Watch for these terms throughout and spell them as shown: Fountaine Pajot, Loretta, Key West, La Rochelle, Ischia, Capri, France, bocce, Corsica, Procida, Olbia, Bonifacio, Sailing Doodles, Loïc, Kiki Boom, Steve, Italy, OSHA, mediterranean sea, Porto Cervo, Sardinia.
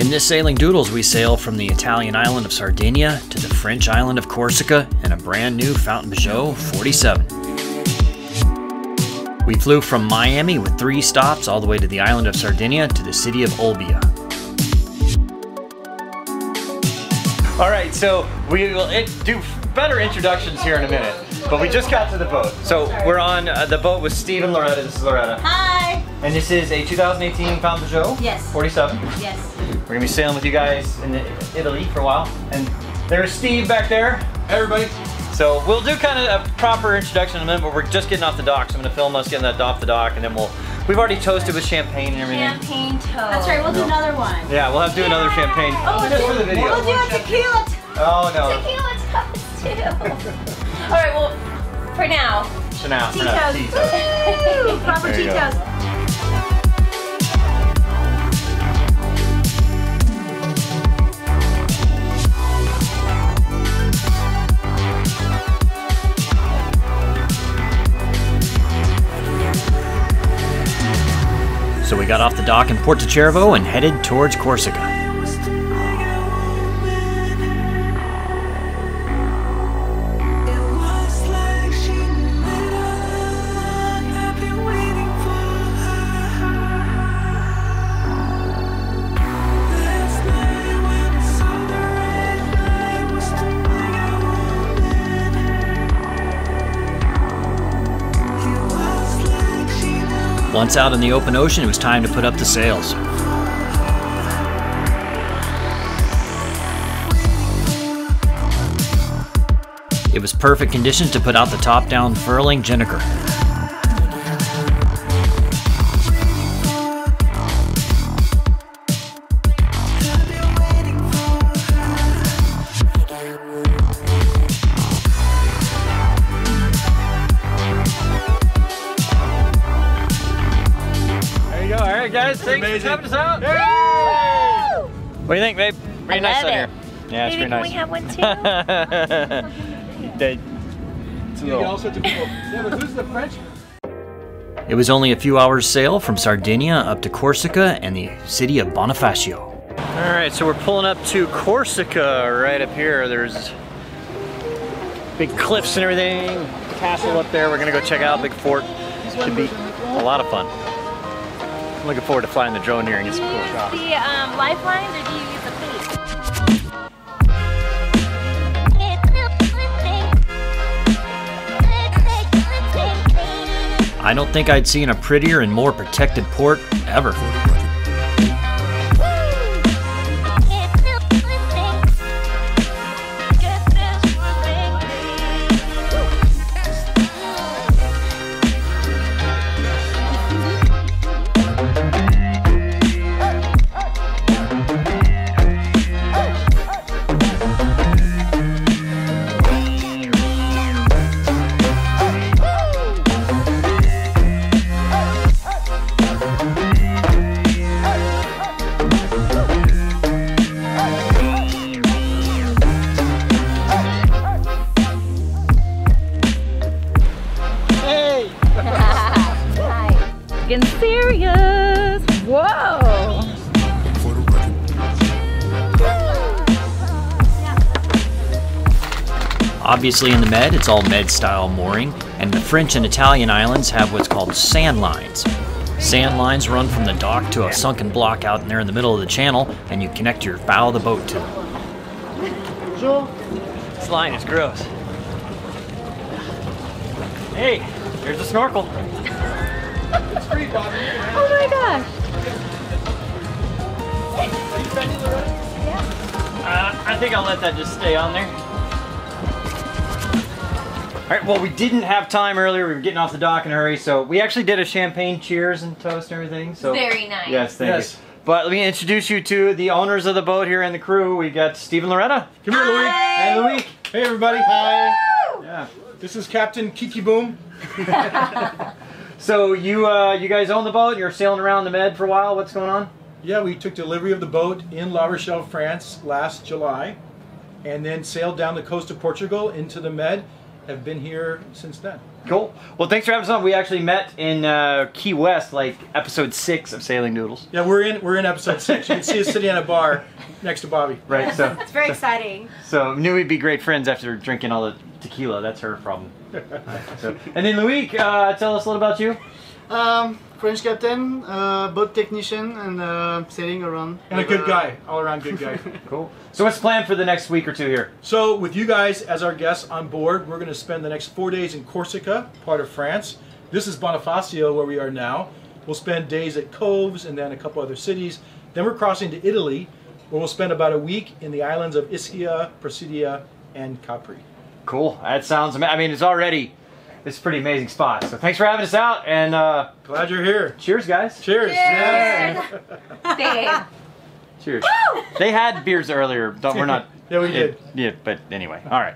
In this Sailing Doodles, we sail from the Italian island of Sardinia to the French island of Corsica in a brand new Fountaine Pajot 47. We flew from Miami with 3 stops all the way to the island of Sardinia to the city of Olbia. All right, so we will do better introductions here in a minute, but we just got to the boat. So we're on the boat with Steve and Loretta. This is Loretta. Hi. And this is a 2018 Fountaine Pajot. Yes. 47. Yes. We're gonna be sailing with you guys in Italy for a while. And there's Steve back there. Hey, everybody. So we'll do kind of a proper introduction in a minute, but we're just getting off the dock. So I'm gonna film us getting that off the dock, and then we've already toasted with champagne and everything. Champagne toast. That's right, we'll do another one. Yeah, we'll have to do another champagne. Oh, just for the video. We'll do a tequila toast. Oh, no. Tequila toast, too. All right, well, for now. For now. Tea toast. Tea toast. Proper tea toast. So we got off the dock in Porto Cervo and headed towards Corsica. Once out in the open ocean, it was time to put up the sails. It was perfect conditions to put out the top-down furling jeniker. Thanks for helping us out. Yay! What do you think, babe? Pretty nice out here. Yeah, it's pretty nice. Can we have one too? It's a little... all sorts of people. Yeah, but who's the French? It was only a few hours sail from Sardinia up to Corsica and the city of Bonifacio. All right, so we're pulling up to Corsica right up here. There's big cliffs and everything. Castle up there. We're gonna go check out big fort. Should be a lot of fun. I'm looking forward to flying the drone here and get some cool shots. Do you use the lifelines or do you use the bait? I don't think I'd seen a prettier and more protected port ever. Obviously in the Med, it's all Med-style mooring, and the French and Italian islands have what's called sand lines. Sand lines run from the dock to a sunken block out there in the middle of the channel, and you connect your bow of the boat to them. This line is gross. Hey, here's a snorkel. Oh my gosh. I think I'll let that just stay on there. All right, well, we didn't have time earlier. We were getting off the dock in a hurry, so we actually did a champagne cheers and toast and everything. So very nice. Yes, thank you. But let me introduce you to the owners of the boat here and the crew. We got Steve and Loretta. Come here, Loïc. Hey, Loïc. Hey, everybody. Woo! Hi. Yeah. This is Captain Kiki Boom. So you guys own the boat. You're sailing around the Med for a while. What's going on? Yeah, we took delivery of the boat in La Rochelle, France, last July, and then sailed down the coast of Portugal into the Med. Have been here since then. Cool. Well, thanks for having us on. We actually met in Key West, like episode 6 of Sailing Doodles. Yeah, we're in episode 6. You can see us sitting in a bar next to Bobby. Right. So it's very exciting. So knew we'd be great friends after drinking all the tequila. That's her problem. So, and then Loïc, tell us a little about you. French captain, boat technician, and sailing around. And a good guy, all around good guy. Cool. So what's planned for the next week or two here? So with you guys as our guests on board, we're going to spend the next 4 days in Corsica, part of France. This is Bonifacio, where we are now. We'll spend days at Coves and then a couple other cities. Then we're crossing to Italy, where we'll spend about a week in the islands of Ischia, Procida, and Capri. Cool. That sounds amazing. I mean, it's already... It's a pretty amazing spot. So thanks for having us out, and glad you're here. Cheers, guys. Cheers. Cheers. Cheers. Cheers. They had beers earlier. Don't, we're not. Yeah, we did. Yeah, but anyway. All right.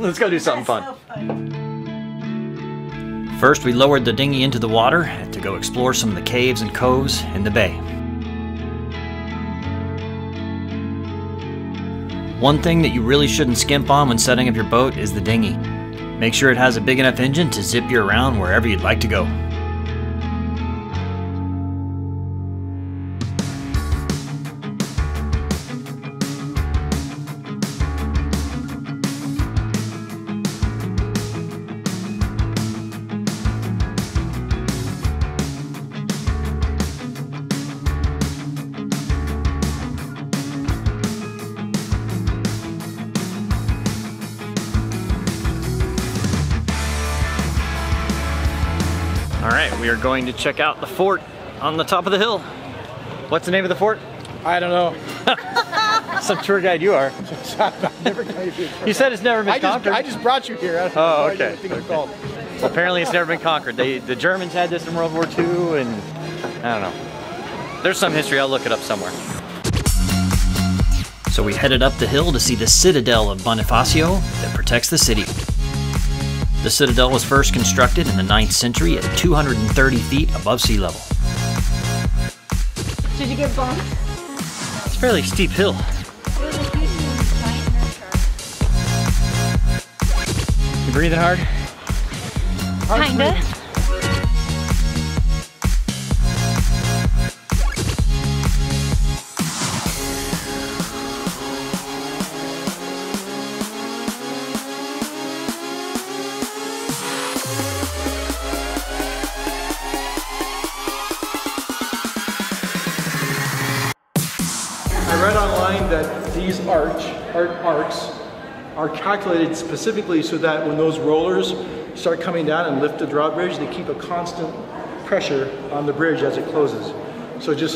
Let's go do something fun. So fun. First, we lowered the dinghy into the water to go explore some of the caves and coves in the bay. One thing that you really shouldn't skimp on when setting up your boat is the dinghy. Make sure it has a big enough engine to zip you around wherever you'd like to go. We are going to check out the fort on the top of the hill. What's the name of the fort? I don't know. Some tour guide you are. I've never you said it's never been conquered. I just brought you here. I don't know okay. What it's called. Well, apparently it's never been conquered. The Germans had this in World War II, and I don't know. There's some history. I'll look it up somewhere. So we headed up the hill to see the citadel of Bonifacio that protects the city. The citadel was first constructed in the 9th century at 230 feet above sea level. Did you get bumped? It's a fairly steep hill. You breathing hard? Kinda. That these arcs are calculated specifically so that when those rollers start coming down and lift the drawbridge, they keep a constant pressure on the bridge as it closes. So it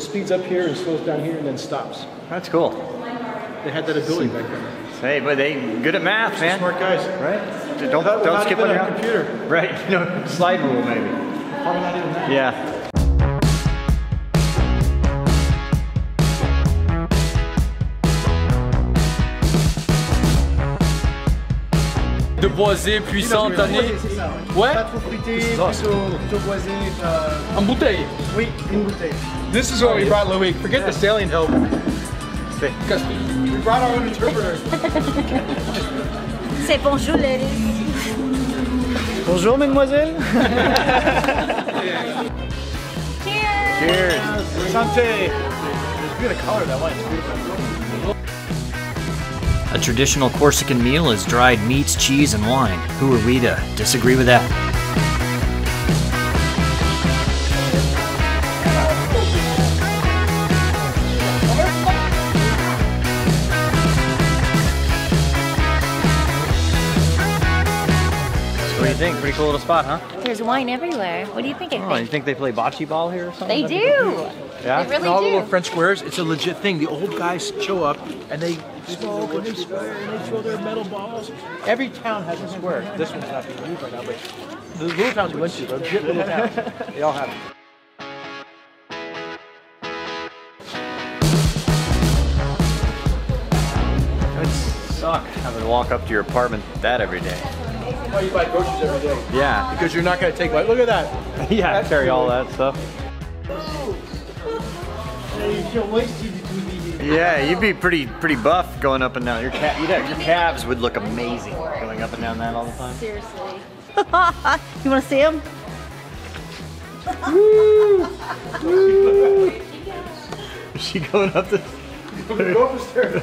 speeds up here and slows down here and then stops. That's cool. They had that ability back then. Hey, but they good at math, man. Smart guys, right? Don't skip on your computer. Right? No slide rule maybe. Probably not even that. Yeah. De boisé, puissant, tanné. Ouais. Pas trop fruité, plutôt boisé. En bouteille. Oui, une bouteille. This is what we brought Loïc. Forget the sailing help. Because we brought our own interpreter. C'est bonjour, ladies. Bonjour, mesdemoiselles. Cheers. Cheers. Santé. Look at the color of that wine. It's beautiful. A traditional Corsican meal is dried meats, cheese, and wine. Who are we to disagree with that? So what do you think? Pretty cool little spot, huh? There's wine everywhere. What do you think? You think they play bocce ball here or something? They do. Yeah, they really do. All the little French squares. It's a legit thing. The old guys show up and they. Smoke and they swear and they throw their metal balls. Every town has a square. This one's not being used right now, but the little towns we went to, legit little towns, they all have it. It would suck having to walk up to your apartment that every day. Well, you buy groceries every day. Yeah. Because you're not going to take one. Look at that. Yeah, that's carry all that stuff. Yeah, you'd be pretty buff going up and down. Your calves would look amazing going up and down that all the time. Seriously. You want to see him? Woo! Woo! Is she going up the stairs? Go up the stairs.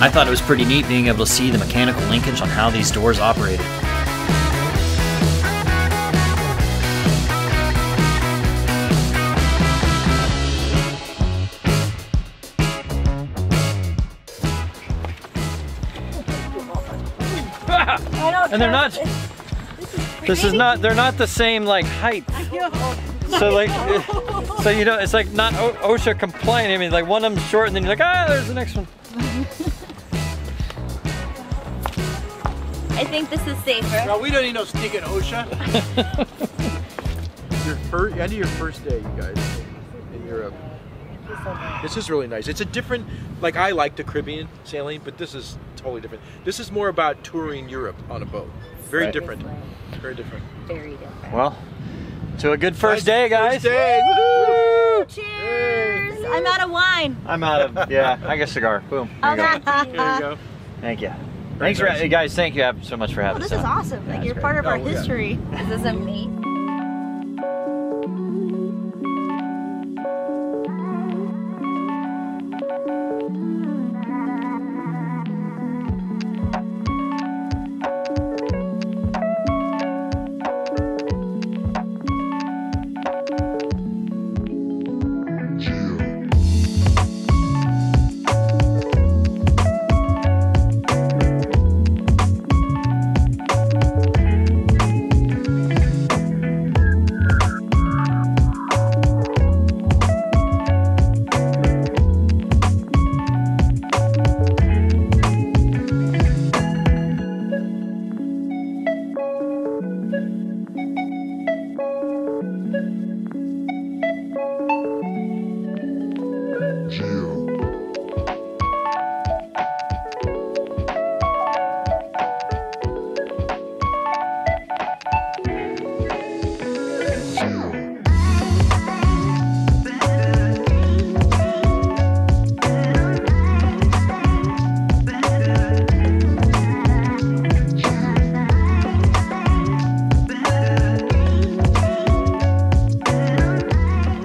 I thought it was pretty neat being able to see the mechanical linkage on how these doors operated. And they're not, this is not, they're not the same like height. So like, so you know, it's like not OSHA compliant. I mean, like one of them's short and then you're like, ah, there's the next one. I think this is safer. No, we don't need no stinking OSHA. I did your first day, you guys, in Europe. This is really nice. It's a different, like I like the Caribbean sailing, but this is totally different. This is more about touring Europe on a boat. Very right. Different. Very different. Very different. Well, to a good first day, guys. First day. Woo! Cheers! Hey. I'm out of wine. I'm out of, yeah, I guess cigar. Boom. There you go. There you go. Thank you. Thanks for, guys, thank you so much for having us. This is awesome. Yeah, like you're great. Part of our history. Yeah. This is amazing.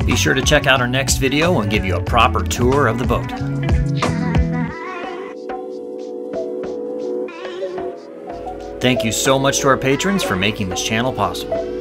Be sure to check out our next video and give you a proper tour of the boat. Thank you so much to our patrons for making this channel possible.